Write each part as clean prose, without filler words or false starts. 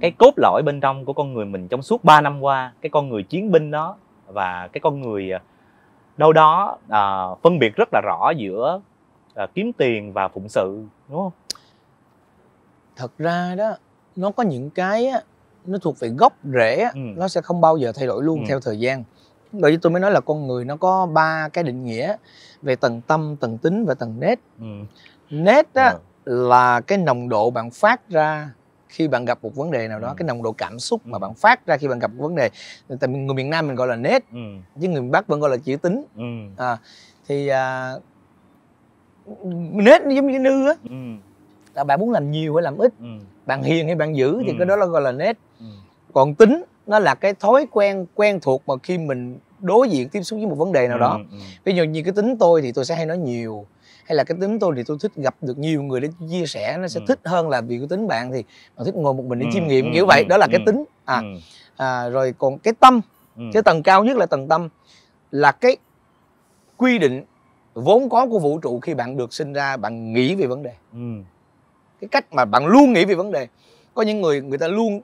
cái cốt lõi bên trong của con người mình trong suốt 3 năm qua, cái con người chiến binh đó và cái con người đâu đó phân biệt rất là rõ giữa kiếm tiền và phụng sự, đúng không? Thật ra đó, nó có những cái á, nó thuộc về gốc rễ á, nó sẽ không bao giờ thay đổi luôn theo thời gian. Bởi vì tôi mới nói là con người nó có 3 cái định nghĩa về tầng tâm, tầng tính và tầng nết. Nết á, là cái nồng độ bạn phát ra khi bạn gặp một vấn đề nào đó, cái nồng độ cảm xúc mà bạn phát ra khi bạn gặp một vấn đề. Tại người miền Nam mình gọi là nết, chứ người miền Bắc vẫn gọi là chữ tính. Nết nó giống như nư á, là bạn muốn làm nhiều hay làm ít, bạn hiền hay bạn dữ, thì cái đó là gọi là nết. Còn tính nó là cái thói quen quen thuộc mà khi mình đối diện tiếp xúc với một vấn đề nào đó. Ví dụ như cái tính tôi thì tôi sẽ hay nói nhiều, hay là cái tính tôi thì tôi thích gặp được nhiều người để chia sẻ, nó sẽ thích hơn là vì cái tính bạn thì bạn thích ngồi một mình để chiêm nghiệm kiểu vậy. Đó là cái tính. Rồi còn cái tâm, cái tầng cao nhất là tầng tâm, là cái quy định vốn có của vũ trụ. Khi bạn được sinh ra, bạn nghĩ về vấn đề, cái cách mà bạn luôn nghĩ về vấn đề. Có những người, người ta luôn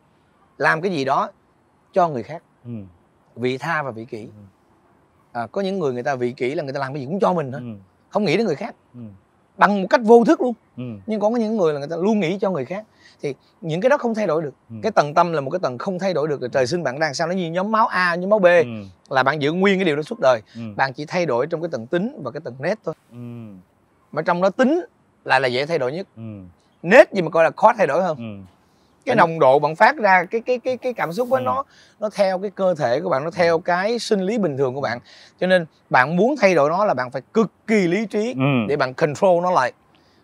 làm cái gì đó cho người khác, vị tha và vị kỷ. Có những người, người ta vị kỷ là người ta làm cái gì cũng cho mình thôi, không nghĩ đến người khác, bằng một cách vô thức luôn. Nhưng có những người là người ta luôn nghĩ cho người khác, thì những cái đó không thay đổi được. Cái tầng tâm là một cái tầng không thay đổi được, là trời sinh bạn đang sao, nó như nhóm máu A, nhóm máu B, là bạn giữ nguyên cái điều đó suốt đời. Bạn chỉ thay đổi trong cái tầng tính và cái tầng nết thôi. Mà trong đó tính là dễ thay đổi nhất. Nết gì mà coi là khó thay đổi hơn. Cái nồng độ bạn phát ra, cái cảm xúc đó, nó theo cái cơ thể của bạn, nó theo cái sinh lý bình thường của bạn. Cho nên bạn muốn thay đổi nó là bạn phải cực kỳ lý trí để bạn control nó lại.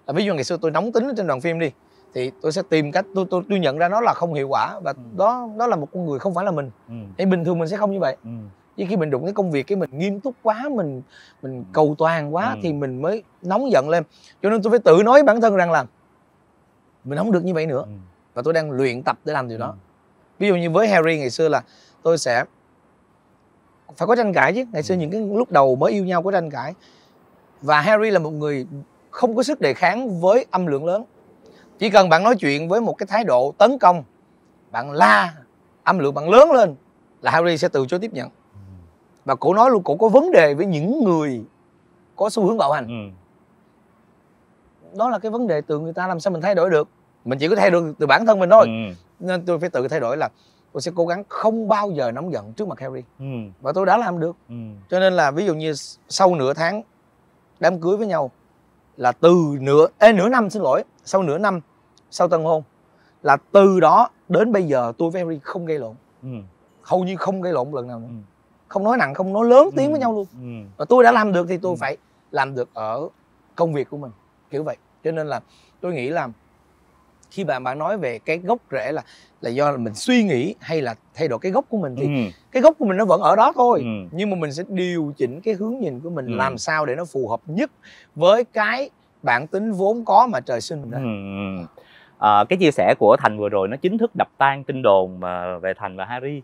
Ví dụ ngày xưa tôi nóng tính ở trên đoàn phim đi, thì tôi sẽ tìm cách, tôi nhận ra nó là không hiệu quả, và đó là một con người không phải là mình. Thì bình thường mình sẽ không như vậy. Chứ khi mình đụng cái công việc, cái mình nghiêm túc quá, mình cầu toàn quá thì mình mới nóng giận lên. Cho nên tôi phải tự nói với bản thân rằng là mình không được như vậy nữa. Và tôi đang luyện tập để làm điều đó. Ví dụ như với Harry ngày xưa là tôi sẽ phải có tranh cãi chứ. Ngày xưa những cái lúc đầu mới yêu nhau có tranh cãi. Và Harry là một người không có sức đề kháng với âm lượng lớn. Chỉ cần bạn nói chuyện với một cái thái độ tấn công, bạn la, âm lượng bạn lớn lên, là Harry sẽ từ chối tiếp nhận. Và cổ nói luôn, cổ có vấn đề với những người có xu hướng bạo hành. Đó là cái vấn đề từ người ta, làm sao mình thay đổi được. Mình chỉ có thay đổi từ bản thân mình thôi. Nên tôi phải tự thay đổi, là tôi sẽ cố gắng không bao giờ nóng giận trước mặt Harry. Và tôi đã làm được. Cho nên là ví dụ như sau nửa tháng đám cưới với nhau, là từ nửa năm sau tân hôn, là từ đó đến bây giờ tôi với Harry không gây lộn. Hầu như không gây lộn lần nào nữa. Không nói nặng, không nói lớn tiếng với nhau luôn. Và tôi đã làm được thì tôi phải làm được ở công việc của mình, kiểu vậy. Cho nên là tôi nghĩ là khi bạn nói về cái gốc rễ là do là mình suy nghĩ hay là thay đổi cái gốc của mình, thì cái gốc của mình nó vẫn ở đó thôi, nhưng mà mình sẽ điều chỉnh cái hướng nhìn của mình làm sao để nó phù hợp nhất với cái bản tính vốn có mà trời sinh mình. Cái chia sẻ của Thành vừa rồi nó chính thức đập tan tin đồn mà về Thành và Harry.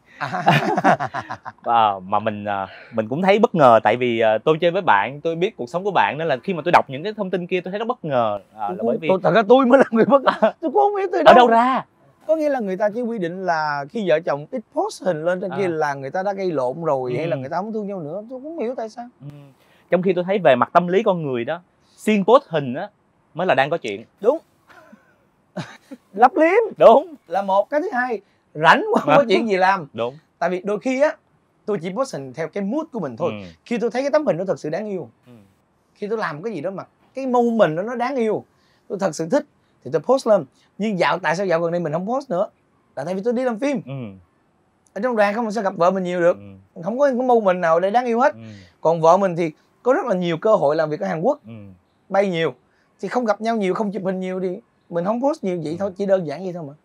Mà mình cũng thấy bất ngờ, tại vì tôi chơi với bạn, tôi biết cuộc sống của bạn, nên là khi mà tôi đọc những cái thông tin kia tôi thấy nó bất ngờ. Là bởi vì thật ra tôi mới là người bất ngờ. Tôi cũng không biết từ đâu. Ở đâu ra? Có nghĩa là người ta chỉ quy định là khi vợ chồng ít post hình lên trên kia là người ta đã gây lộn rồi, hay là người ta không thương nhau nữa. Tôi cũng không hiểu tại sao. Trong khi tôi thấy về mặt tâm lý con người đó, xuyên post hình á mới là đang có chuyện. Đúng. Lấp liếm, đúng, là một cái. Thứ hai, rảnh quá không có chuyện gì làm, đúng. Tại vì đôi khi á tôi chỉ post hình theo cái mood của mình thôi. Khi tôi thấy cái tấm hình nó thật sự đáng yêu, khi tôi làm cái gì đó mà cái moment đó nó đáng yêu, tôi thật sự thích thì tôi post lên. Nhưng tại sao dạo gần đây mình không post nữa là tại vì tôi đi làm phim. Ở trong đoàn không sao gặp vợ mình nhiều được, không có moment nào đây đáng yêu hết. Còn vợ mình thì có rất là nhiều cơ hội làm việc ở Hàn Quốc, bay nhiều thì không gặp nhau nhiều, không chụp hình nhiều, thì mình không post nhiều vậy thôi, chỉ đơn giản vậy thôi mà.